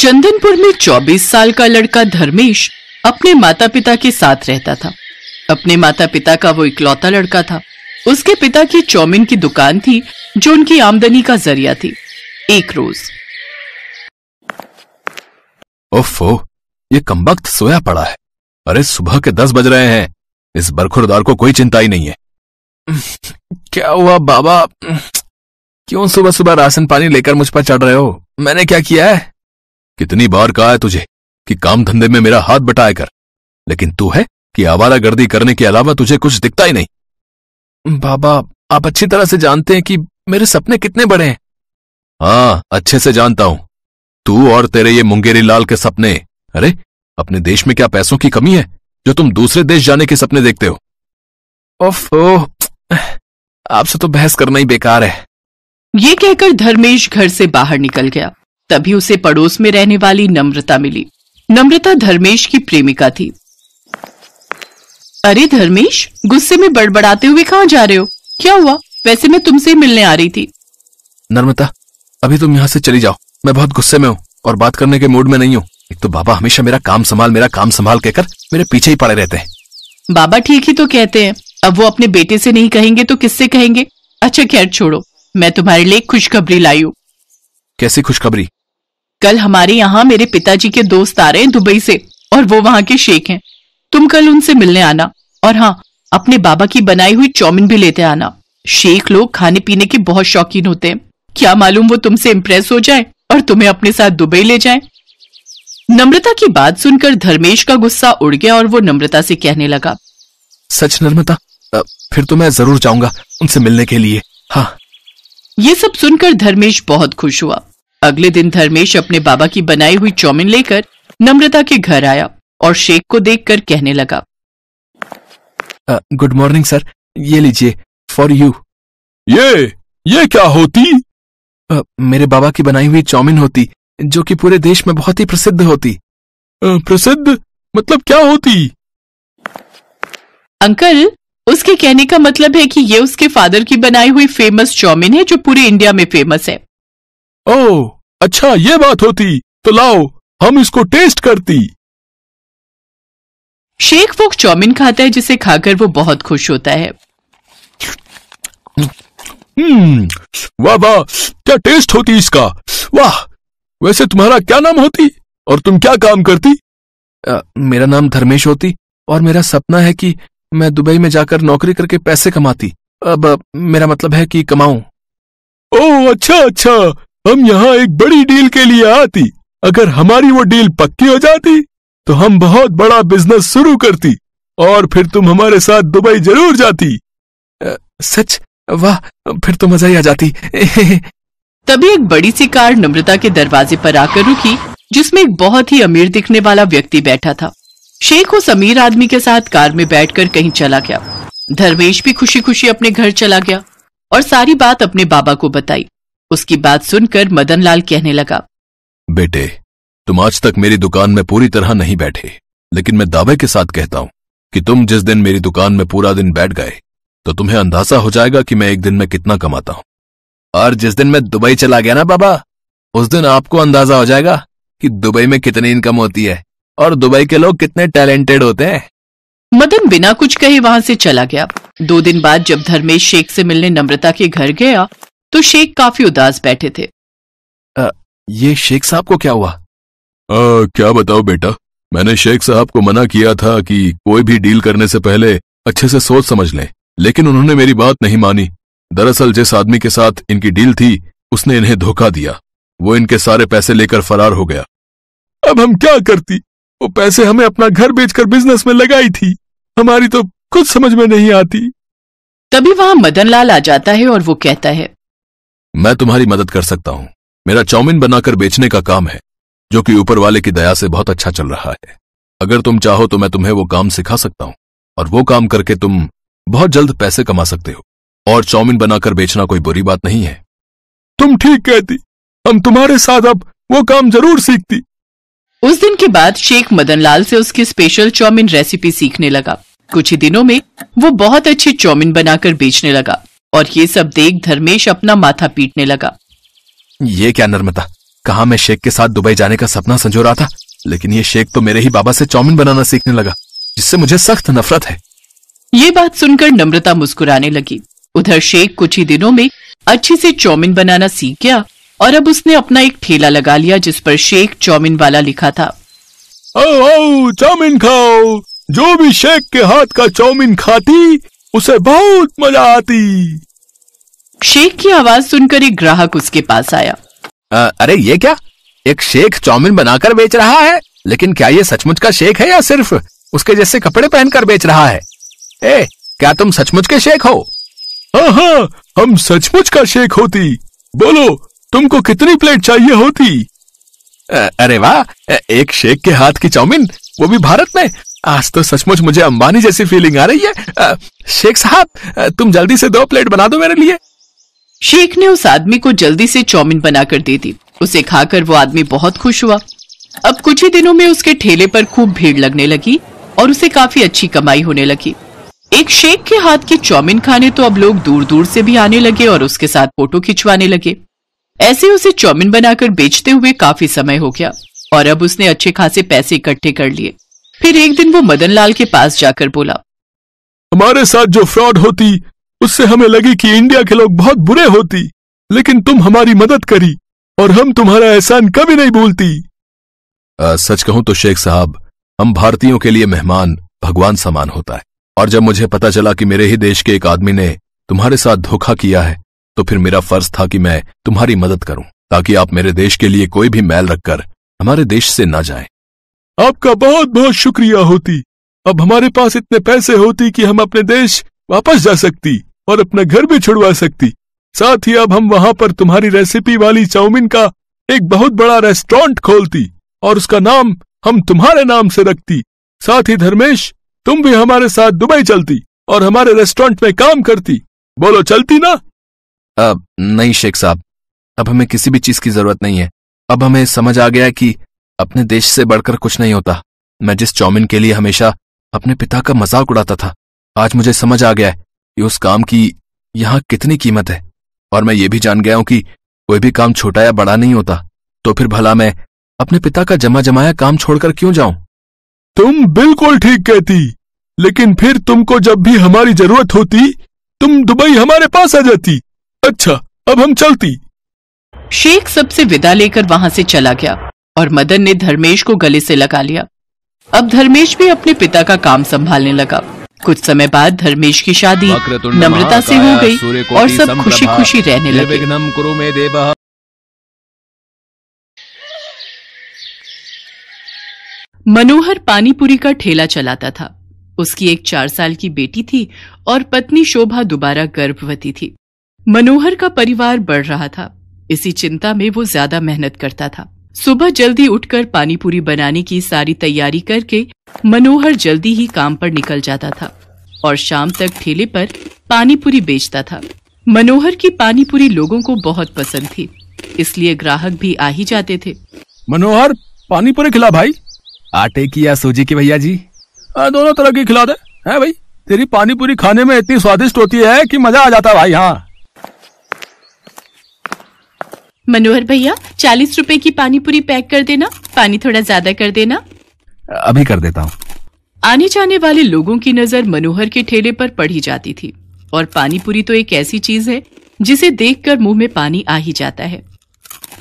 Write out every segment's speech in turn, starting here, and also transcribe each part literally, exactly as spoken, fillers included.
चंदनपुर में चौबीस साल का लड़का धर्मेश अपने माता पिता के साथ रहता था। अपने माता पिता का वो इकलौता लड़का था। उसके पिता की चौमिन की दुकान थी जो उनकी आमदनी का जरिया थी। एक रोज ओफो, ये कमबख्त सोया पड़ा है। अरे सुबह के दस बज रहे हैं, इस बरखुरदार को कोई चिंता ही नहीं है। क्या हुआ बाबा, क्यों सुबह सुबह राशन पानी लेकर मुझ पर चढ़ रहे हो? मैंने क्या किया है? कितनी बार कहा है तुझे कि काम धंधे में मेरा हाथ बटाया कर, लेकिन तू है कि आवारागर्दी करने के अलावा तुझे कुछ दिखता ही नहीं। बाबा आप अच्छी तरह से जानते हैं कि मेरे सपने कितने बड़े हैं। हाँ अच्छे से जानता हूं, तू और तेरे ये मुंगेरी लाल के सपने। अरे अपने देश में क्या पैसों की कमी है जो तुम दूसरे देश जाने के सपने देखते हो? ओफो, आपसे तो बहस करना ही बेकार है। ये कहकर धर्मेश घर से बाहर निकल गया। तभी उसे पड़ोस में रहने वाली नम्रता मिली। नम्रता धर्मेश की प्रेमिका थी। अरे धर्मेश, गुस्से में बड़बड़ाते हुए कहाँ जा रहे हो? क्या हुआ? वैसे मैं तुमसे मिलने आ रही थी। नम्रता अभी तुम यहाँ से चली जाओ, मैं बहुत गुस्से में हूँ और बात करने के मूड में नहीं हूँ। एक तो बाबा हमेशा मेरा काम संभाल मेरा काम संभाल कहकर मेरे पीछे ही पड़े रहते हैं। बाबा ठीक ही तो कहते हैं, अब वो अपने बेटे से नहीं कहेंगे तो किससे कहेंगे? अच्छा खैर छोड़ो, मैं तुम्हारे लिए खुशखबरी लाई हूँ। कैसी खुशखबरी? कल हमारे यहाँ मेरे पिताजी के दोस्त आ रहे हैं दुबई से, और वो वहाँ के शेख हैं। तुम कल उनसे मिलने आना, और हाँ अपने बाबा की बनाई हुई चौमिन भी लेते आना। शेख लोग खाने पीने के बहुत शौकीन होते हैं, क्या मालूम वो तुमसे इम्प्रेस हो जाए और तुम्हें अपने साथ दुबई ले जाए। नम्रता की बात सुनकर धर्मेश का गुस्सा उड़ गया और वो नम्रता से कहने लगा। सच नम्रता, फिर तो मैं जरूर जाऊंगा उनसे मिलने के लिए। हाँ। ये सब सुनकर धर्मेश बहुत खुश हुआ। अगले दिन धर्मेश अपने बाबा की बनाई हुई चौमिन लेकर नम्रता के घर आया और शेख को देखकर कहने लगा। गुड मॉर्निंग सर, ये लीजिए फॉर यू। ये ये क्या होती? आ, मेरे बाबा की बनाई हुई चौमिन होती जो कि पूरे देश में बहुत ही प्रसिद्ध होती। आ, प्रसिद्ध मतलब क्या होती? अंकल उसके कहने का मतलब है कि ये उसके फादर की बनाई हुई फेमस चौमिन है जो पूरे इंडिया में फेमस है। ओह अच्छा ये बात होती, तो लाओ हम इसको टेस्ट करती। शेख वो चौमिन खाता है जिसे खाकर वो बहुत खुश होता है। हम्म, वाह वाह क्या टेस्ट होती इसका, वाह। वैसे तुम्हारा क्या नाम होती और तुम क्या काम करती? आ, मेरा नाम धर्मेश होती और मेरा सपना है कि मैं दुबई में जाकर नौकरी करके पैसे कमाती। अब मेरा मतलब है कि कमाऊं। ओह अच्छा अच्छा, हम यहाँ एक बड़ी डील के लिए आती। अगर हमारी वो डील पक्की हो जाती तो हम बहुत बड़ा बिजनेस शुरू करती और फिर तुम हमारे साथ दुबई जरूर जाती। आ, सच वाह, फिर तो मजा ही आ जाती। तभी एक बड़ी सी कार नम्रता के दरवाजे पर आकर रुकी जिसमें एक बहुत ही अमीर दिखने वाला व्यक्ति बैठा था। शेख उस अमीर आदमी के साथ कार में बैठकर कहीं चला गया। धर्मेश भी खुशी खुशी अपने घर चला गया और सारी बात अपने बाबा को बताई। उसकी बात सुनकर मदन लाल कहने लगा। बेटे तुम आज तक मेरी दुकान में पूरी तरह नहीं बैठे, लेकिन मैं दावे के साथ कहता हूँ कि तुम जिस दिन मेरी दुकान में पूरा दिन बैठ गए तो तुम्हें अंदाजा हो जाएगा कि मैं एक दिन में कितना कमाता हूँ। और जिस दिन मैं दुबई चला गया ना बाबा, उस दिन आपको अंदाजा हो जाएगा कि दुबई में कितनी इनकम होती है और दुबई के लोग कितने टैलेंटेड होते हैं। मदन बिना कुछ कहे वहां से चला गया। दो दिन बाद जब धर्मेश शेख से मिलने नम्रता के घर गया तो शेख काफी उदास बैठे थे। आ, ये शेख साहब को क्या हुआ? आ, क्या बताओ बेटा, मैंने शेख साहब को मना किया था कि कोई भी डील करने से पहले अच्छे से सोच समझ लें, लेकिन उन्होंने मेरी बात नहीं मानी। दरअसल जिस आदमी के साथ इनकी डील थी उसने इन्हें धोखा दिया, वो इनके सारे पैसे लेकर फरार हो गया। अब हम क्या करती? वो पैसे हमें अपना घर बेचकर बिजनेस में लगाई थी, हमारी तो कुछ समझ में नहीं आती। तभी वहां मदन लाल आ जाता है और वो कहता है। मैं तुम्हारी मदद कर सकता हूँ, मेरा चौमिन बनाकर बेचने का काम है जो कि ऊपर वाले की दया से बहुत अच्छा चल रहा है। अगर तुम चाहो तो मैं तुम्हें वो काम सिखा सकता हूँ और वो काम करके तुम बहुत जल्द पैसे कमा सकते हो, और चौमिन बनाकर बेचना कोई बुरी बात नहीं है। तुम ठीक कहती, हम तुम्हारे साथ अब वो काम जरूर सीखती। उस दिन के बाद शेख मदनलाल से उसकी स्पेशल चौमिन रेसिपी सीखने लगा। कुछ ही दिनों में वो बहुत अच्छी चौमिन बनाकर बेचने लगा और ये सब देख धर्मेश अपना माथा पीटने लगा। ये क्या नम्रता, कहा मैं शेख के साथ दुबई जाने का सपना संजो रहा था, लेकिन ये शेख तो मेरे ही बाबा से चाउमीन बनाना सीखने लगा, जिससे मुझे सख्त नफरत है। ये बात सुनकर नम्रता मुस्कुराने लगी। उधर शेख कुछ ही दिनों में अच्छे से चाउमीन बनाना सीख गया और अब उसने अपना एक ठेला लगा लिया जिस पर शेख चौमिन वाला लिखा था। आओ आओ चाउमीन खाओ, जो भी शेख के हाथ का चाउमीन खाती उसे बहुत मजा आती। शेख की आवाज सुनकर एक ग्राहक उसके पास आया। आ, अरे ये क्या, एक शेख चाउमीन बनाकर बेच रहा है, लेकिन क्या ये सचमुच का शेख है या सिर्फ उसके जैसे कपड़े पहनकर बेच रहा है? ए, क्या तुम सचमुच के शेख हो? हाँ हाँ, हम सचमुच का शेख होती। बोलो तुमको कितनी प्लेट चाहिए होती? आ, अरे वाह, एक शेख के हाथ की चाउमीन, वो भी भारत में। आज तो सचमुच मुझे अंबानी जैसी फीलिंग आ रही है। आ, शेख साहब तुम जल्दी से दो प्लेट बना दो मेरे लिए। शेख ने उस आदमी को जल्दी से चाउमीन बनाकर दे दी। उसे खाकर वो आदमी बहुत खुश हुआ। अब कुछ ही दिनों में उसके ठेले पर खूब भीड़ लगने लगी और उसे काफी अच्छी कमाई होने लगी। एक शेख के हाथ की चाउमीन खाने तो अब लोग दूर दूर से भी आने लगे और उसके साथ फोटो खिंचवाने लगे। ऐसे उसे चाउमीन बनाकर बेचते हुए काफी समय हो गया और अब उसने अच्छे खासे पैसे इकट्ठे कर लिए। फिर एक दिन वो मदन लाल के पास जाकर बोला, हमारे साथ जो फ्रॉड होती उससे हमें लगी कि इंडिया के लोग बहुत बुरे होती, लेकिन तुम हमारी मदद करी और हम तुम्हारा एहसान कभी नहीं भूलती। आ, सच कहूं तो शेख साहब, हम भारतीयों के लिए मेहमान भगवान समान होता है, और जब मुझे पता चला कि मेरे ही देश के एक आदमी ने तुम्हारे साथ धोखा किया है, तो फिर मेरा फर्ज था कि मैं तुम्हारी मदद करूं ताकि आप मेरे देश के लिए कोई भी मैल रखकर हमारे देश से ना जाए। आपका बहुत बहुत शुक्रिया होती। अब हमारे पास इतने पैसे होती कि हम अपने देश वापस जा सकती और अपना घर भी छुड़वा सकती। साथ ही अब हम वहाँ पर तुम्हारी रेसिपी वाली चाउमीन का एक बहुत बड़ा रेस्टोरेंट खोलती और उसका नाम हम तुम्हारे नाम से रखती। साथ ही धर्मेश, तुम भी हमारे साथ दुबई चलती और हमारे रेस्टोरेंट में काम करती। बोलो चलती ना? अब नहीं शेख साहब, अब हमें किसी भी चीज की जरूरत नहीं है। अब हमें समझ आ गया कि अपने देश से बढ़कर कुछ नहीं होता। मैं जिस चाउमीन के लिए हमेशा अपने पिता का मजाक उड़ाता था, आज मुझे समझ आ गया है कि उस काम की यहाँ कितनी कीमत है, और मैं ये भी जान गया हूं कि कोई भी काम छोटा या बड़ा नहीं होता। तो फिर भला मैं अपने पिता का जमा जमाया काम छोड़कर क्यों जाऊं? तुम बिल्कुल ठीक कहती, लेकिन फिर तुमको जब भी हमारी जरूरत होती तुम दुबई हमारे पास आ जाती। अच्छा अब हम चलती। शेख सबसे विदा लेकर वहां से चला गया और मदन ने धर्मेश को गले से लगा लिया। अब धर्मेश भी अपने पिता का काम संभालने लगा। कुछ समय बाद धर्मेश की शादी नम्रता से हो गई और सब खुशी खुशी रहने लगे। मनोहर पानीपुरी का ठेला चलाता था। उसकी एक चार साल की बेटी थी और पत्नी शोभा दोबारा गर्भवती थी। मनोहर का परिवार बढ़ रहा था, इसी चिंता में वो ज्यादा मेहनत करता था। सुबह जल्दी उठकर पानीपुरी बनाने की सारी तैयारी करके मनोहर जल्दी ही काम पर निकल जाता था और शाम तक ठेले पर पानीपुरी बेचता था। मनोहर की पानीपुरी लोगों को बहुत पसंद थी, इसलिए ग्राहक भी आ ही जाते थे। मनोहर, पानीपुरी खिला भाई। आटे की या सूजी की भैया जी? आ, दोनों तरह की खिला दे। है भाई, तेरी पानीपुरी खाने में इतनी स्वादिष्ट होती है कि मजा आ जाता है भाई। हाँ मनोहर भैया, चालीस रुपए की पानीपुरी पैक कर देना, पानी थोड़ा ज्यादा कर देना। अभी कर देता हूँ। आने जाने वाले लोगों की नजर मनोहर के ठेले पर पड़ी जाती थी और पानीपुरी तो एक ऐसी चीज है जिसे देखकर मुंह में पानी आ ही जाता है,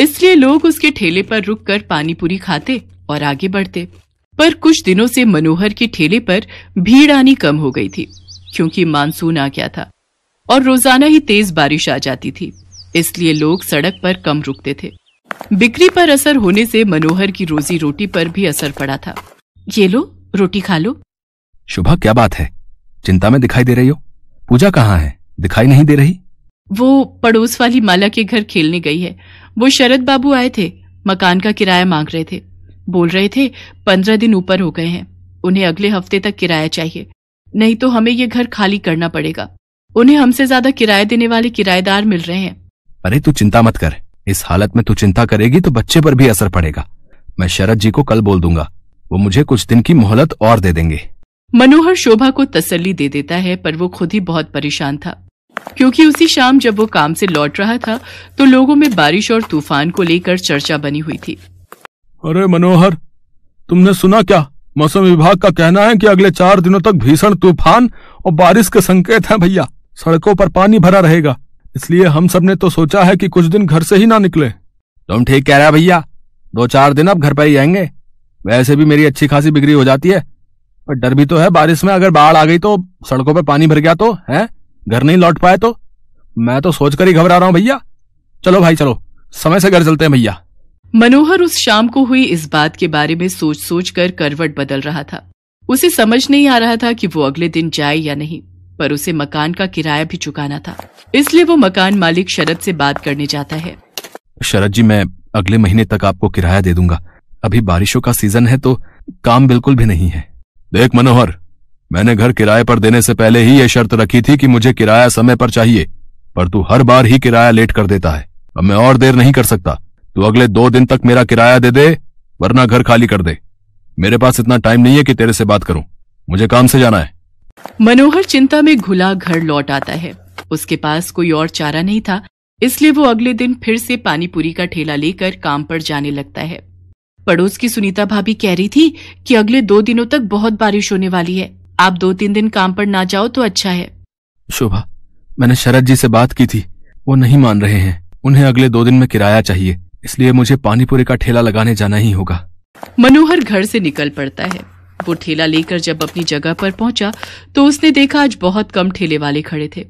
इसलिए लोग उसके ठेले पर रुककर पानीपुरी खाते और आगे बढ़ते। पर कुछ दिनों से मनोहर के ठेले पर भीड़ आनी कम हो गई थी, क्योंकि मानसून आ गया था और रोजाना ही तेज बारिश आ जाती थी, इसलिए लोग सड़क पर कम रुकते थे। बिक्री पर असर होने से मनोहर की रोजी रोटी पर भी असर पड़ा था। ये लो रोटी खा लो। शुभा क्या बात है, चिंता में दिखाई दे रही हो। पूजा कहाँ है, दिखाई नहीं दे रही? वो पड़ोस वाली माला के घर खेलने गई है। वो शरद बाबू आए थे, मकान का किराया मांग रहे थे। बोल रहे थे पंद्रह दिन ऊपर हो गए हैं, उन्हें अगले हफ्ते तक किराया चाहिए, नहीं तो हमें ये घर खाली करना पड़ेगा। उन्हें हमसे ज्यादा किराया देने वाले किराएदार मिल रहे हैं। अरे तू चिंता मत कर, इस हालत में तू चिंता करेगी तो बच्चे पर भी असर पड़ेगा। मैं शरद जी को कल बोल दूंगा, वो मुझे कुछ दिन की मोहलत और दे देंगे। मनोहर शोभा को तसल्ली दे देता है, पर वो खुद ही बहुत परेशान था। क्योंकि उसी शाम जब वो काम से लौट रहा था तो लोगों में बारिश और तूफान को लेकर चर्चा बनी हुई थी। अरे मनोहर, तुमने सुना क्या? मौसम विभाग का कहना है कि अगले चार दिनों तक भीषण तूफान और बारिश के संकेत हैं भैया। सड़कों पर पानी भरा रहेगा, इसलिए हम सब ने तो सोचा है कि कुछ दिन घर से ही ना निकले। तुम ठीक कह रहे हो भैया, दो चार दिन अब घर पर ही आएंगे। वैसे भी मेरी अच्छी खासी बिक्री हो जाती है, पर डर भी तो है बारिश में अगर बाढ़ आ गई तो, सड़कों पर पानी भर गया तो, है घर नहीं लौट पाए तो। मैं तो सोचकर ही घबरा रहा हूँ भैया। चलो भाई चलो, समय से घर चलते हैं भैया। मनोहर उस शाम को हुई इस बात के बारे में सोच सोच कर करवट बदल रहा था। उसे समझ नहीं आ रहा था कि वो अगले दिन जाए या नहीं, पर उसे मकान का किराया भी चुकाना था, इसलिए वो मकान मालिक शरद से बात करने जाता है। शरद जी, मैं अगले महीने तक आपको किराया दे दूंगा। अभी बारिशों का सीजन है तो काम बिल्कुल भी नहीं है। देख मनोहर, मैंने घर किराए पर देने से पहले ही ये शर्त रखी थी कि मुझे किराया समय पर चाहिए, पर तू हर बार ही किराया लेट कर देता है। अब मैं और देर नहीं कर सकता। तू अगले दो दिन तक मेरा किराया दे दे, वरना घर खाली कर दे। मेरे पास इतना टाइम नहीं है कि तेरे से बात करूं, मुझे काम से जाना है। मनोहर चिंता में घुला घर लौट आता है। उसके पास कोई और चारा नहीं था, इसलिए वो अगले दिन फिर से पानीपुरी का ठेला लेकर काम पर जाने लगता है। पड़ोस की सुनीता भाभी कह रही थी कि अगले दो दिनों तक बहुत बारिश होने वाली है, आप दो तीन दिन काम पर ना जाओ तो अच्छा है। शोभा, मैंने शरद जी से बात की थी, वो नहीं मान रहे हैं। उन्हें अगले दो दिन में किराया चाहिए, इसलिए मुझे पानीपुरी का ठेला लगाने जाना ही होगा। मनोहर घर से निकल पड़ता है। वो ठेला लेकर जब अपनी जगह पर पहुंचा तो उसने देखा आज बहुत कम ठेले वाले खड़े थे।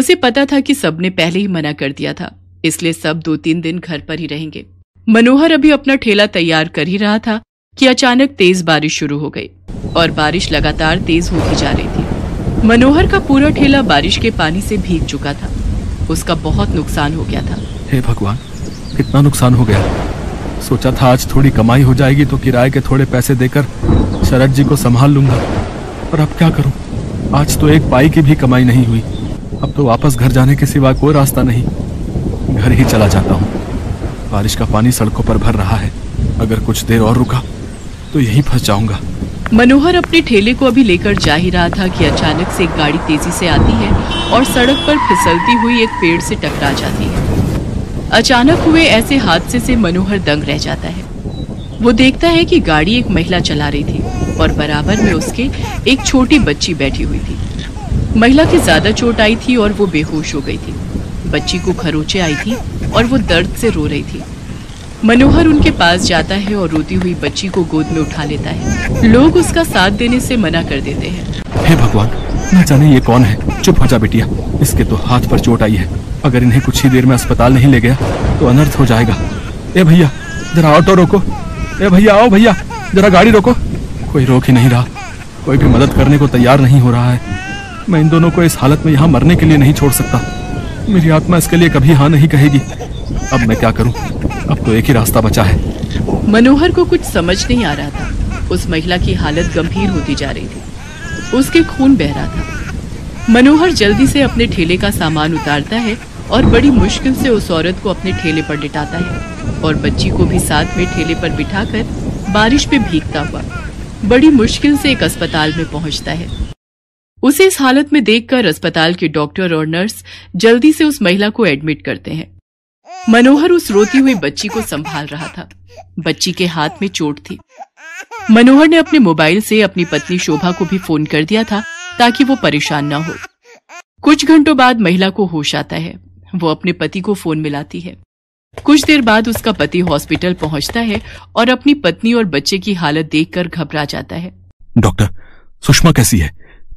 उसे पता था कि सबने पहले ही मना कर दिया था, इसलिए सब दो तीन दिन घर पर ही रहेंगे। मनोहर अभी अपना ठेला तैयार कर ही रहा था कि अचानक तेज बारिश शुरू हो गई और बारिश लगातार तेज होती जा रही थी। मनोहर का पूरा ठेला बारिश के पानी से भीग चुका था। उसका बहुत नुकसान हो गया था। हे भगवान, कितना नुकसान हो गया। सोचा था आज थोड़ी कमाई हो जाएगी तो किराए के थोड़े पैसे देकर शरद जी को संभाल लूंगा, पर अब क्या करूं? आज तो एक पाई की भी कमाई नहीं हुई। अब तो वापस घर जाने के सिवा कोई रास्ता नहीं। घर ही चला जाता हूं। बारिश का पानी सड़कों पर भर रहा है, अगर कुछ देर और रुका तो यही फंस जाऊंगा। मनोहर अपने ठेले को अभी लेकर जा ही रहा था कि अचानक से एक गाड़ी तेजी से आती है और सड़क पर फिसलती हुई एक पेड़ से टकरा जाती है। अचानक हुए ऐसे हादसे से मनोहर दंग रह जाता है। वो देखता है कि गाड़ी एक महिला चला रही थी और बराबर में उसके एक छोटी बच्ची बैठी हुई थी। महिला के ज्यादा चोट आई थी और वो बेहोश हो गई थी। बच्ची को खरोंचे आई थी और वो दर्द से रो रही थी। मनोहर उनके पास जाता है और रोती हुई बच्ची को गोद में उठा लेता है। लोग उसका साथ देने से मना कर देते हैं। हे भगवान, न जाने ये कौन है। चुप हो जा बेटिया, इसके तो हाथ पर चोट आई है। अगर इन्हें कुछ ही देर में अस्पताल नहीं ले गया तो अनर्थ हो जाएगा। ए भैया, जरा ऑटो रोको। ए भैया, आओ भैया, जरा गाड़ी रोको। कोई रोक ही नहीं रहा, कोई भी मदद करने को तैयार नहीं हो रहा है। मैं इन दोनों को इस हालत में यहाँ मरने के लिए नहीं छोड़ सकता। मेरी आत्मा इसके लिए कभी हाँ नहीं कहेगी। अब मैं क्या करूँ? अब तो एक ही रास्ता बचा है। मनोहर को कुछ समझ नहीं आ रहा था। उस महिला की हालत गंभीर होती जा रही थी, उसके खून बह रहा था। मनोहर जल्दी से अपने ठेले का सामान उतारता है और बड़ी मुश्किल से उस औरत को अपने ठेले पर लिटाता है और बच्ची को भी साथ में ठेले पर बिठाकर बारिश में भीगता हुआ बड़ी मुश्किल से एक अस्पताल में पहुंचता है। उसे इस हालत में देखकर अस्पताल के डॉक्टर और नर्स जल्दी से उस महिला को एडमिट करते हैं। मनोहर उस रोती हुई बच्ची को संभाल रहा था। बच्ची के हाथ में चोट थी। मनोहर ने अपने मोबाइल से अपनी पत्नी शोभा को भी फोन कर दिया था ताकि वो परेशान ना हो। कुछ घंटों बाद महिला को होश आता है। वो अपने पति को फोन मिलाती है। कुछ देर बाद उसका पति हॉस्पिटल पहुंचता है और अपनी पत्नी और बच्चे की हालत देखकर घबरा जाता है। डॉक्टर, सुषमा कैसी है?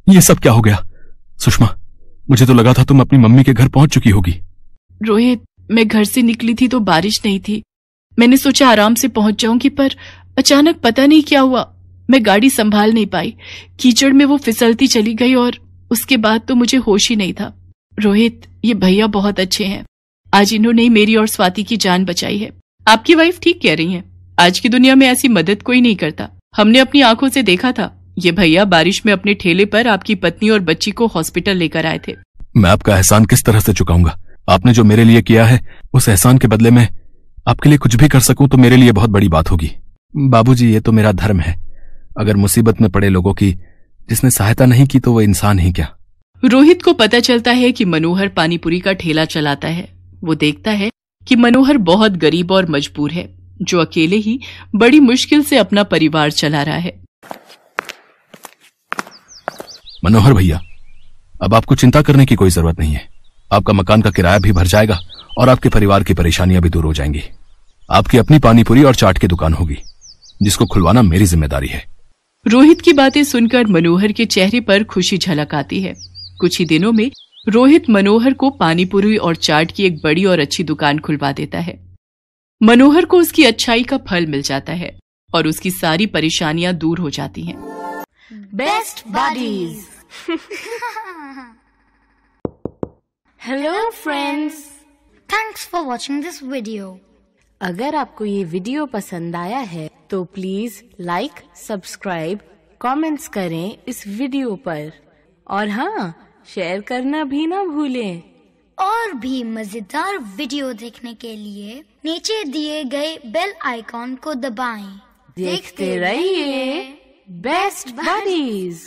ये सब क्या हो गया? सुषमा, मुझे तो लगा था तुम अपनी मम्मी के घर पहुंच चुकी होगी। रोहित, मैं घर से निकली थी तो बारिश नहीं थी। मैंने सोचा आराम से पहुंच जाऊंगी, पर अचानक पता नहीं क्या हुआ, मैं गाड़ी संभाल नहीं पाई। कीचड़ में वो फिसलती चली गई और उसके बाद तो मुझे होश ही नहीं था। रोहित, ये भैया बहुत अच्छे हैं। आज इन्होंने मेरी और स्वाति की जान बचाई है। आपकी वाइफ ठीक कह रही हैं। आज की दुनिया में ऐसी मदद कोई नहीं करता। हमने अपनी आंखों से देखा था। ये भैया बारिश में अपने ठेले पर आपकी पत्नी और बच्ची को हॉस्पिटल लेकर आए थे। मैं आपका एहसान किस तरह से चुकाऊंगा? आपने जो मेरे लिए किया है, उस एहसान के बदले में आपके लिए कुछ भी कर सकूं तो मेरे लिए बहुत बड़ी बात होगी। बाबूजी, ये तो मेरा धर्म है। अगर मुसीबत में पड़े लोगों की जिसने सहायता नहीं की तो वो इंसान ही क्या। रोहित को पता चलता है कि मनोहर पानीपुरी का ठेला चलाता है। वो देखता है कि मनोहर बहुत गरीब और मजबूर है, जो अकेले ही बड़ी मुश्किल से अपना परिवार चला रहा है। मनोहर भैया, अब आपको चिंता करने की कोई जरूरत नहीं है। आपका मकान का किराया भी भर जाएगा और आपके परिवार की परेशानियां भी दूर हो जाएंगी। आपकी अपनी पानीपुरी और चाट की दुकान होगी, जिसको खुलवाना मेरी जिम्मेदारी है। रोहित की बातें सुनकर मनोहर के चेहरे पर खुशी झलक आती है। कुछ ही दिनों में रोहित मनोहर को पानीपुरी और चाट की एक बड़ी और अच्छी दुकान खुलवा देता है। मनोहर को उसकी अच्छाई का फल मिल जाता है और उसकी सारी परेशानियां दूर हो जाती हैं। Best buddies. Hello friends, thanks for watching this video. अगर आपको ये वीडियो पसंद आया है तो प्लीज लाइक, सब्सक्राइब, कमेंट्स करें इस वीडियो पर, और हाँ, शेयर करना भी ना भूलें। और भी मजेदार वीडियो देखने के लिए नीचे दिए गए बेल आइकॉन को दबाएं। देखते रहिए बेस्ट बडीज।